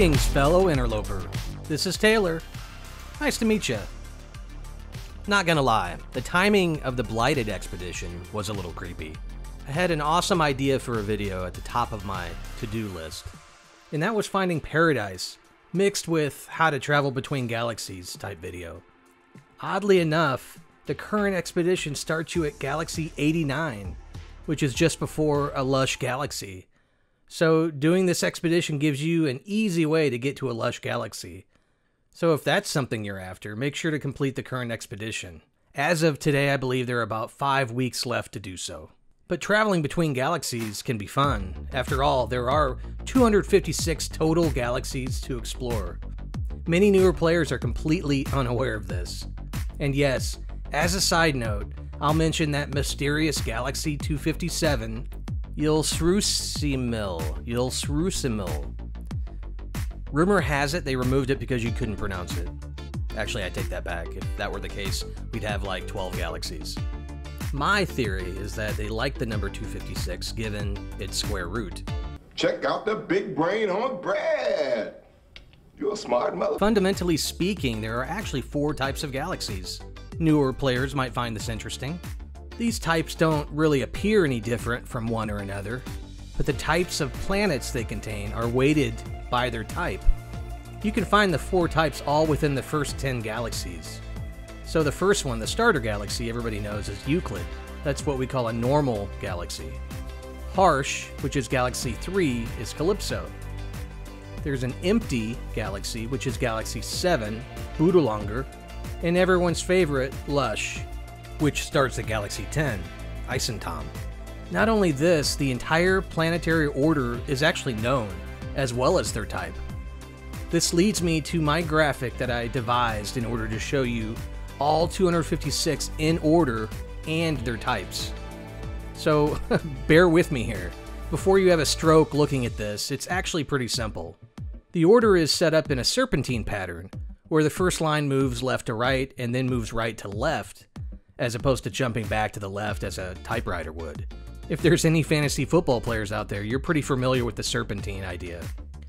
Greetings, fellow interloper. This is Taylor. Nice to meet you. Not gonna lie, the timing of the Blighted expedition was a little creepy. I had an awesome idea for a video at the top of my to-do list, and that was finding paradise mixed with how to travel between galaxies type video. Oddly enough, the current expedition starts you at Galaxy 89, which is just before a lush galaxy. So doing this expedition gives you an easy way to get to a lush galaxy. So if that's something you're after, make sure to complete the current expedition. As of today, I believe there are about 5 weeks left to do so. But traveling between galaxies can be fun. After all, there are 256 total galaxies to explore. Many newer players are completely unaware of this. And yes, as a side note, I'll mention that mysterious Galaxy 257, Yulsrusimil. Rumor has it they removed it because you couldn't pronounce it. Actually, I take that back. If that were the case, we'd have like 12 galaxies. My theory is that they like the number 256 given its square root. Check out the big brain on Brad. You're a smart mother. Fundamentally speaking, there are actually 4 types of galaxies. Newer players might find this interesting. These types don't really appear any different from one or another, but the types of planets they contain are weighted by their type. You can find the 4 types all within the first 10 galaxies. So the first one, the starter galaxy, everybody knows is Euclid. That's what we call a normal galaxy. Harsh, which is Galaxy 3, is Calypso. There's an empty galaxy, which is Galaxy 7, Boudelanger, and everyone's favorite, Lush, which starts at Galaxy 10, Isentam. Not only this, the entire planetary order is actually known, as well as their type. This leads me to my graphic that I devised in order to show you all 256 in order and their types. So bear with me here. Before you have a stroke looking at this, it's actually pretty simple. The order is set up in a serpentine pattern, where the first line moves left to right and then moves right to left, as opposed to jumping back to the left as a typewriter would. If there's any fantasy football players out there, you're pretty familiar with the serpentine idea.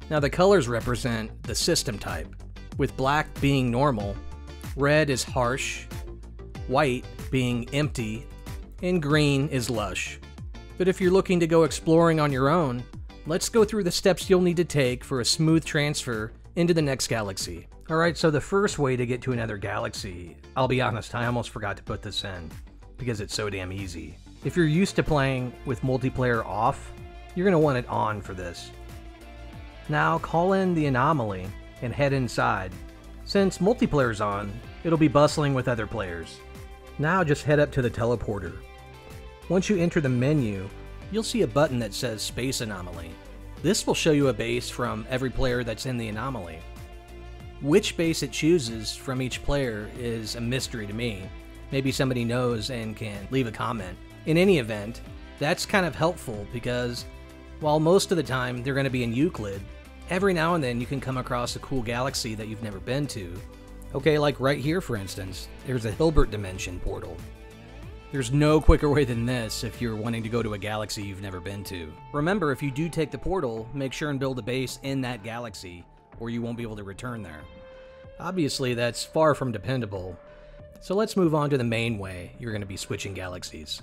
Now the colors represent the system type, with black being normal, red is harsh, white being empty, and green is lush. But if you're looking to go exploring on your own, let's go through the steps you'll need to take for a smooth transfer into the next galaxy. Alright, so the first way to get to another galaxy, I'll be honest, I almost forgot to put this in, because it's so damn easy. If you're used to playing with multiplayer off, you're going to want it on for this. Now call in the anomaly and head inside. Since multiplayer's on, it'll be bustling with other players. Now just head up to the teleporter. Once you enter the menu, you'll see a button that says Space Anomaly. This will show you a base from every player that's in the anomaly. Which base it chooses from each player is a mystery to me. Maybe somebody knows and can leave a comment. In any event, that's kind of helpful because while most of the time they're going to be in Euclid, every now and then you can come across a cool galaxy that you've never been to. Okay, like right here for instance, there's a Hilbert dimension portal. There's no quicker way than this if you're wanting to go to a galaxy you've never been to. Remember, if you do take the portal, make sure and build a base in that galaxy, or you won't be able to return there. Obviously, that's far from dependable. So let's move on to the main way you're going to be switching galaxies.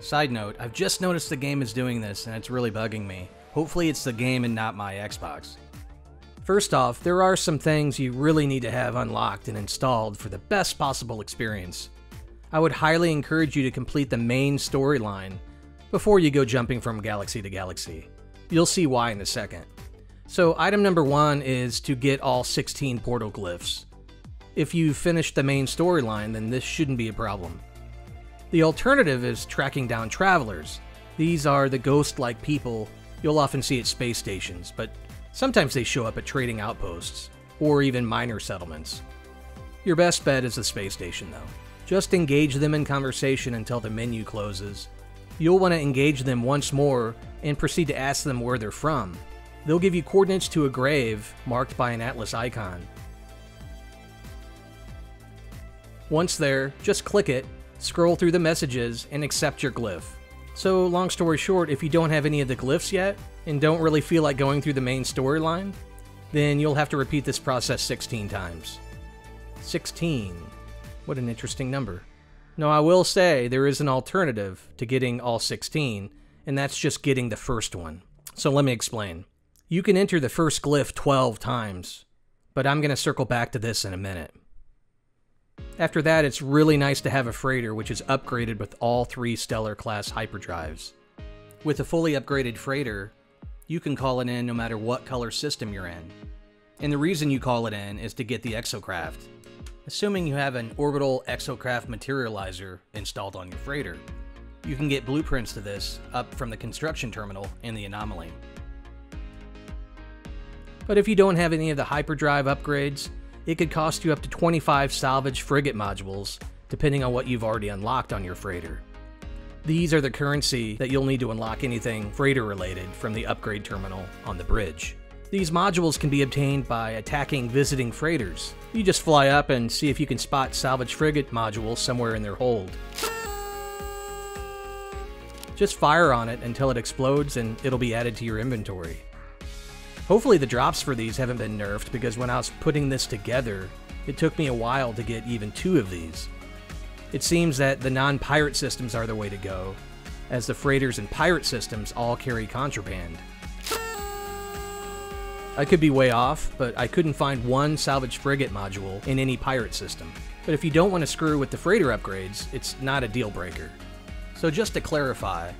Side note, I've just noticed the game is doing this and it's really bugging me. Hopefully it's the game and not my Xbox. First off, there are some things you really need to have unlocked and installed for the best possible experience. I would highly encourage you to complete the main storyline before you go jumping from galaxy to galaxy. You'll see why in a second. So item number 1 is to get all 16 portal glyphs. If you've finished the main storyline, then this shouldn't be a problem. The alternative is tracking down travelers. These are the ghost-like people you'll often see at space stations, but sometimes they show up at trading outposts or even minor settlements. Your best bet is the space station though. Just engage them in conversation until the menu closes. You'll want to engage them once more and proceed to ask them where they're from. They'll give you coordinates to a grave marked by an atlas icon. Once there, just click it, scroll through the messages, and accept your glyph. So long story short, if you don't have any of the glyphs yet, and don't really feel like going through the main storyline, then you'll have to repeat this process 16 times. 16. What an interesting number. Now I will say there is an alternative to getting all 16, and that's just getting the first one. So let me explain. You can enter the first glyph 12 times, but I'm going to circle back to this in a minute. After that, it's really nice to have a freighter, which is upgraded with all 3 Stellar class hyperdrives. With a fully upgraded freighter, you can call it in no matter what color system you're in. And the reason you call it in is to get the exocraft, assuming you have an orbital exocraft materializer installed on your freighter. You can get blueprints to this up from the construction terminal in the anomaly. But if you don't have any of the hyperdrive upgrades, it could cost you up to 25 salvage frigate modules, depending on what you've already unlocked on your freighter. These are the currency that you'll need to unlock anything freighter-related from the upgrade terminal on the bridge. These modules can be obtained by attacking visiting freighters. You just fly up and see if you can spot salvage frigate modules somewhere in their hold. Just fire on it until it explodes and it'll be added to your inventory. Hopefully the drops for these haven't been nerfed, because when I was putting this together, it took me a while to get even 2 of these. It seems that the non-pirate systems are the way to go, as the freighters and pirate systems all carry contraband. I could be way off, but I couldn't find one salvage frigate module in any pirate system. But if you don't want to screw with the freighter upgrades, it's not a deal breaker. So just to clarify,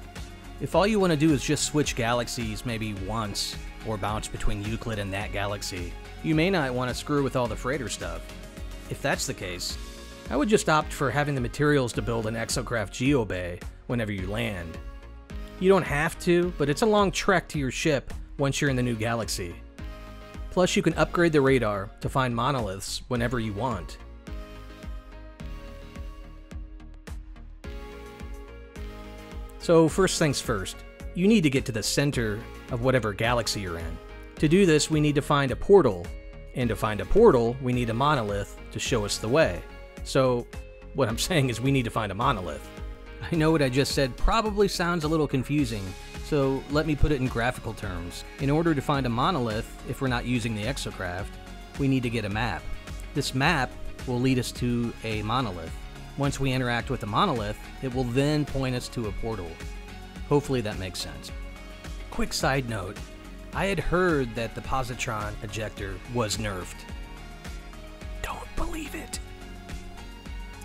if all you want to do is just switch galaxies maybe once, or bounce between Euclid and that galaxy, you may not want to screw with all the freighter stuff. If that's the case, I would just opt for having the materials to build an exocraft geobay whenever you land. You don't have to, but it's a long trek to your ship once you're in the new galaxy. Plus you can upgrade the radar to find monoliths whenever you want. So first things first, you need to get to the center of whatever galaxy you're in. To do this, we need to find a portal, and to find a portal, we need a monolith to show us the way. So what I'm saying is we need to find a monolith. I know what I just said probably sounds a little confusing, so let me put it in graphical terms. In order to find a monolith, if we're not using the exocraft, we need to get a map. This map will lead us to a monolith. Once we interact with the monolith, it will then point us to a portal. Hopefully that makes sense. Quick side note, I had heard that the Positron Ejector was nerfed. Don't believe it.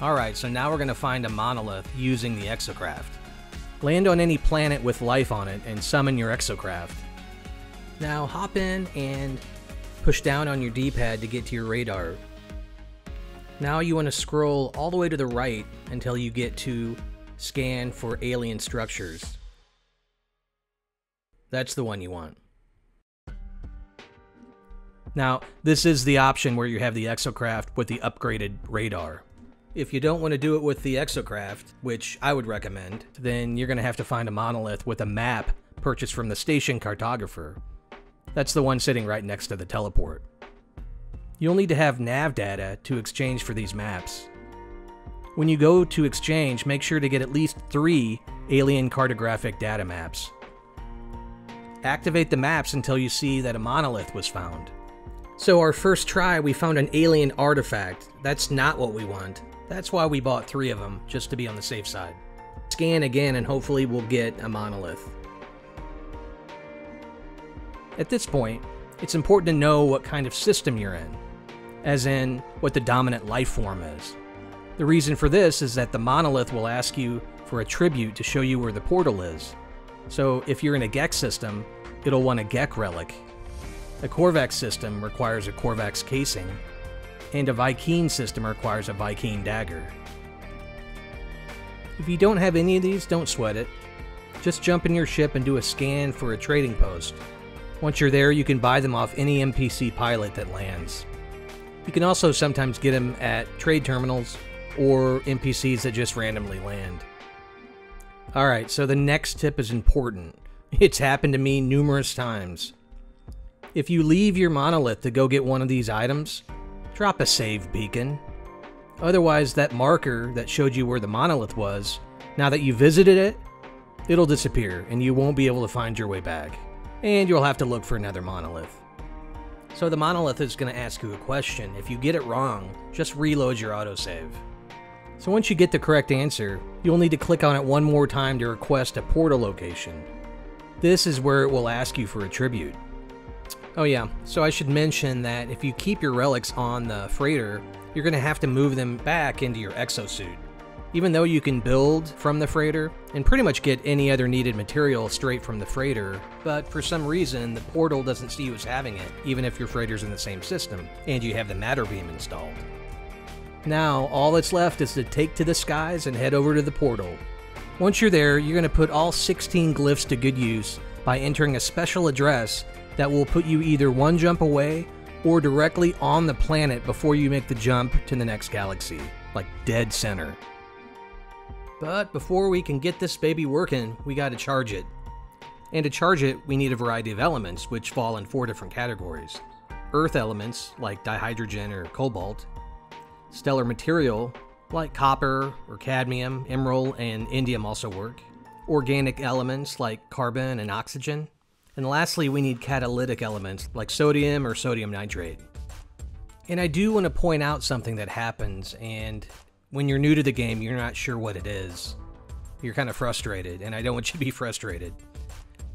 Alright, so now we're going to find a monolith using the exocraft. Land on any planet with life on it and summon your exocraft. Now hop in and push down on your D-pad to get to your radar. Now you want to scroll all the way to the right until you get to scan for alien structures. That's the one you want. Now, this is the option where you have the exocraft with the upgraded radar. If you don't want to do it with the exocraft, which I would recommend, then you're going to have to find a monolith with a map purchased from the station cartographer. That's the one sitting right next to the teleport. You'll need to have nav data to exchange for these maps. When you go to exchange, make sure to get at least 3 alien cartographic data maps. Activate the maps until you see that a monolith was found. So our first try, we found an alien artifact. That's not what we want. That's why we bought 3 of them, just to be on the safe side. Scan again and hopefully we'll get a monolith. At this point, it's important to know what kind of system you're in, as in what the dominant life form is. The reason for this is that the monolith will ask you for a tribute to show you where the portal is. So if you're in a Gek system, it'll want a Gek relic. A Korvax system requires a Korvax casing, and a Viking system requires a Viking dagger. If you don't have any of these, don't sweat it. Just jump in your ship and do a scan for a trading post. Once you're there, you can buy them off any NPC pilot that lands. You can also sometimes get them at trade terminals or NPCs that just randomly land. Alright, so the next tip is important. It's happened to me numerous times. If you leave your monolith to go get one of these items, drop a save beacon. Otherwise, that marker that showed you where the monolith was, now that you visited it, It'll disappear, and you won't be able to find your way back. And you'll have to look for another monolith. So the monolith is going to ask you a question. If you get it wrong, just reload your autosave. So once you get the correct answer, you'll need to click on it one more time to request a portal location. This is where it will ask you for a tribute. Oh yeah, so I should mention that if you keep your relics on the freighter, you're going to have to move them back into your exosuit. Even though you can build from the freighter and pretty much get any other needed material straight from the freighter, but for some reason the portal doesn't see you as having it, even if your freighter's in the same system and you have the matter beam installed. Now all that's left is to take to the skies and head over to the portal. Once you're there, you're going to put all 16 glyphs to good use by entering a special address that will put you either one jump away or directly on the planet before you make the jump to the next galaxy, like dead center. But before we can get this baby working, we gotta charge it. And to charge it, we need a variety of elements, which fall in 4 different categories. Earth elements, like dihydrogen or cobalt. Stellar material, like copper or cadmium, emerald, and indium also work. Organic elements, like carbon and oxygen. And lastly, we need catalytic elements, like sodium or sodium nitrate. And I do want to point out something that happens, and when you're new to the game, you're not sure what it is. You're kind of frustrated, and I don't want you to be frustrated.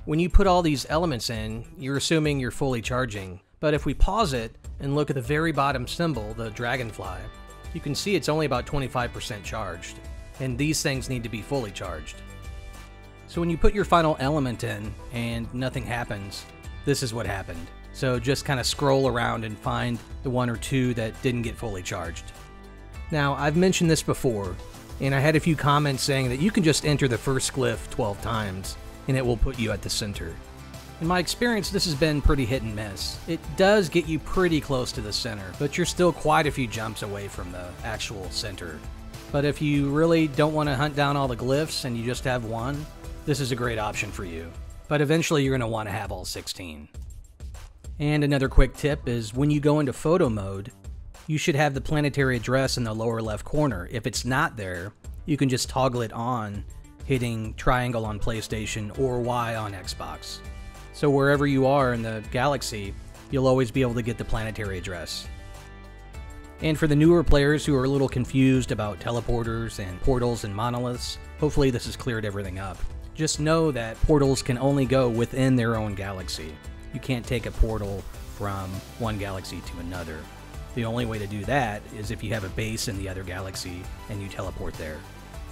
When you put all these elements in, you're assuming you're fully charging. But if we pause it and look at the very bottom symbol, the dragonfly, you can see it's only about 25% charged. And these things need to be fully charged. So when you put your final element in and nothing happens, this is what happened. So just kind of scroll around and find the one or two that didn't get fully charged. Now, I've mentioned this before, and I had a few comments saying that you can just enter the first glyph 12 times, and it will put you at the center. In my experience, this has been pretty hit and miss. It does get you pretty close to the center, but you're still quite a few jumps away from the actual center. But if you really don't want to hunt down all the glyphs and you just have one, this is a great option for you. But eventually, you're going to want to have all 16. And another quick tip is when you go into photo mode, you should have the planetary address in the lower left corner. If it's not there, you can just toggle it on, hitting triangle on PlayStation or Y on Xbox. So wherever you are in the galaxy, you'll always be able to get the planetary address. And for the newer players who are a little confused about teleporters and portals and monoliths, hopefully this has cleared everything up. Just know that portals can only go within their own galaxy. You can't take a portal from one galaxy to another. The only way to do that is if you have a base in the other galaxy and you teleport there.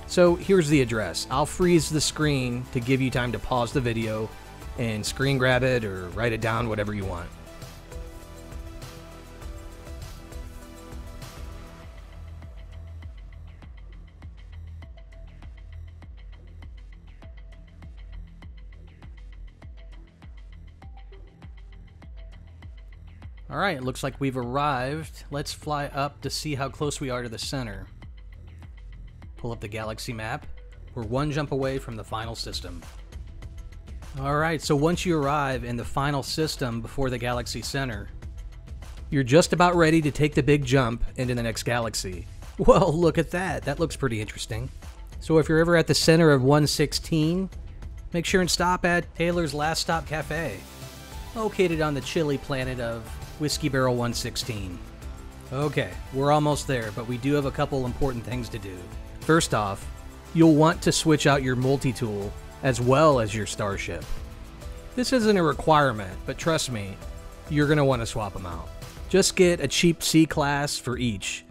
So here's the address. I'll freeze the screen to give you time to pause the video and screen grab it or write it down, whatever you want. Alright, looks like we've arrived. Let's fly up to see how close we are to the center. Pull up the galaxy map. We're one jump away from the final system. Alright, so once you arrive in the final system before the galaxy center, you're just about ready to take the big jump into the next galaxy. Well, look at that. That looks pretty interesting. So if you're ever at the center of 116, make sure and stop at Taylor's Last Stop Cafe, located on the chilly planet of Whiskey Barrel 116. Okay, we're almost there, but we do have a couple important things to do. First off, you'll want to switch out your multi-tool as well as your starship. This isn't a requirement, but trust me, you're going to want to swap them out. Just get a cheap C-class for each.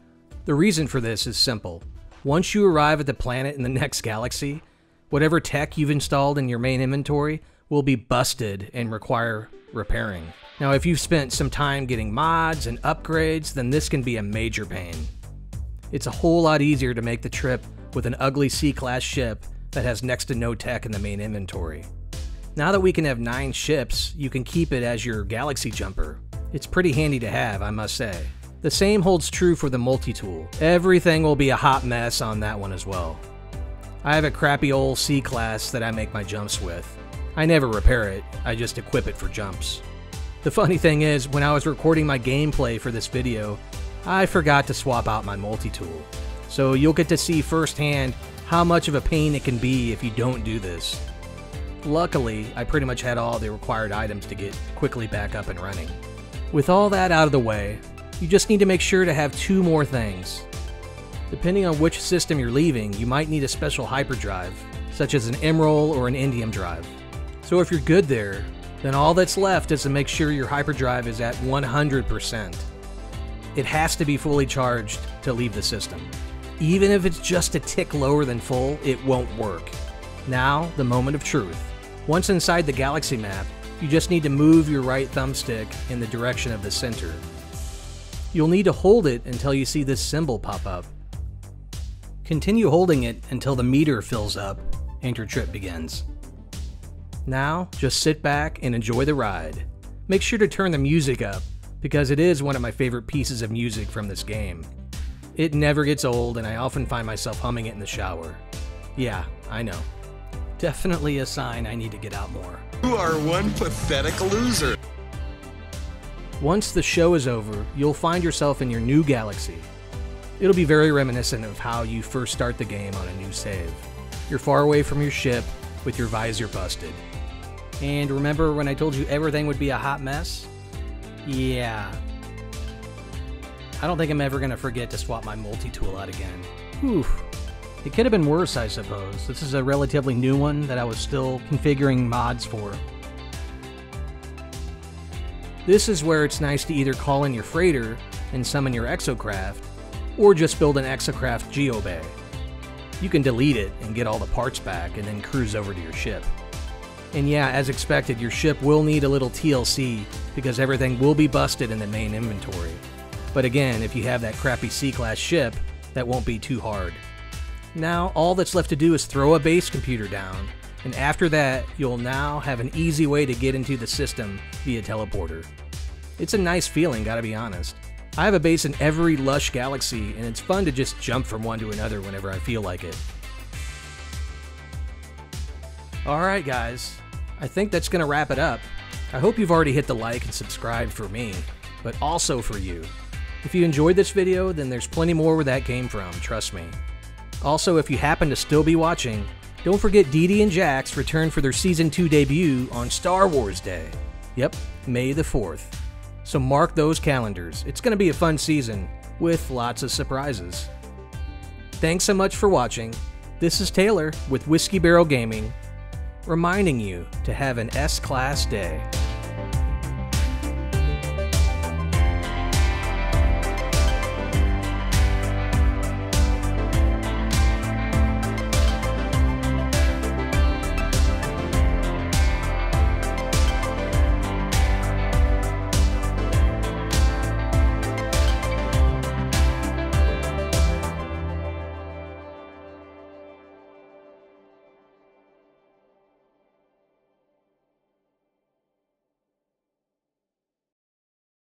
The reason for this is simple. Once you arrive at the planet in the next galaxy, whatever tech you've installed in your main inventory will be busted and require repairing. Now, if you've spent some time getting mods and upgrades, then this can be a major pain. It's a whole lot easier to make the trip with an ugly C-class ship that has next to no tech in the main inventory. Now that we can have 9 ships, you can keep it as your galaxy jumper. It's pretty handy to have, I must say. The same holds true for the multi-tool. Everything will be a hot mess on that one as well. I have a crappy old C-class that I make my jumps with. I never repair it, I just equip it for jumps. The funny thing is, when I was recording my gameplay for this video, I forgot to swap out my multi-tool. So you'll get to see firsthand how much of a pain it can be if you don't do this. Luckily, I pretty much had all the required items to get quickly back up and running. With all that out of the way, you just need to make sure to have two more things. Depending on which system you're leaving, you might need a special hyperdrive, such as an MROL or an indium drive. So if you're good there, then all that's left is to make sure your hyperdrive is at 100%. It has to be fully charged to leave the system. Even if it's just a tick lower than full, it won't work. Now, the moment of truth. Once inside the galaxy map, you just need to move your right thumbstick in the direction of the center. You'll need to hold it until you see this symbol pop up. Continue holding it until the meter fills up and your trip begins. Now, just sit back and enjoy the ride. Make sure to turn the music up, because it is one of my favorite pieces of music from this game. It never gets old, and I often find myself humming it in the shower. Yeah, I know. Definitely a sign I need to get out more. You are one pathetic loser. Once the show is over, you'll find yourself in your new galaxy. It'll be very reminiscent of how you first start the game on a new save. You're far away from your ship, with your visor busted. And remember when I told you everything would be a hot mess? Yeah. I don't think I'm ever gonna forget to swap my multi-tool out again. Whew. It could have been worse, I suppose. This is a relatively new one that I was still configuring mods for. This is where it's nice to either call in your freighter and summon your exocraft, or just build an exocraft geobay. You can delete it and get all the parts back and then cruise over to your ship. And yeah, as expected, your ship will need a little TLC because everything will be busted in the main inventory. But again, if you have that crappy C-class ship, that won't be too hard. Now, all that's left to do is throw a base computer down, and after that, you'll now have an easy way to get into the system via teleporter. It's a nice feeling, gotta be honest. I have a base in every lush galaxy, and it's fun to just jump from one to another whenever I feel like it. Alright guys, I think that's gonna wrap it up. I hope you've already hit the like and subscribe for me, but also for you. If you enjoyed this video, then there's plenty more where that came from, trust me. Also, if you happen to still be watching, don't forget Dee Dee and Jax return for their Season 2 debut on Star Wars Day. Yep, May the 4th. So mark those calendars. It's going to be a fun season with lots of surprises. Thanks so much for watching. This is Taylor with Whiskey Barrel Gaming, reminding you to have an S-class day.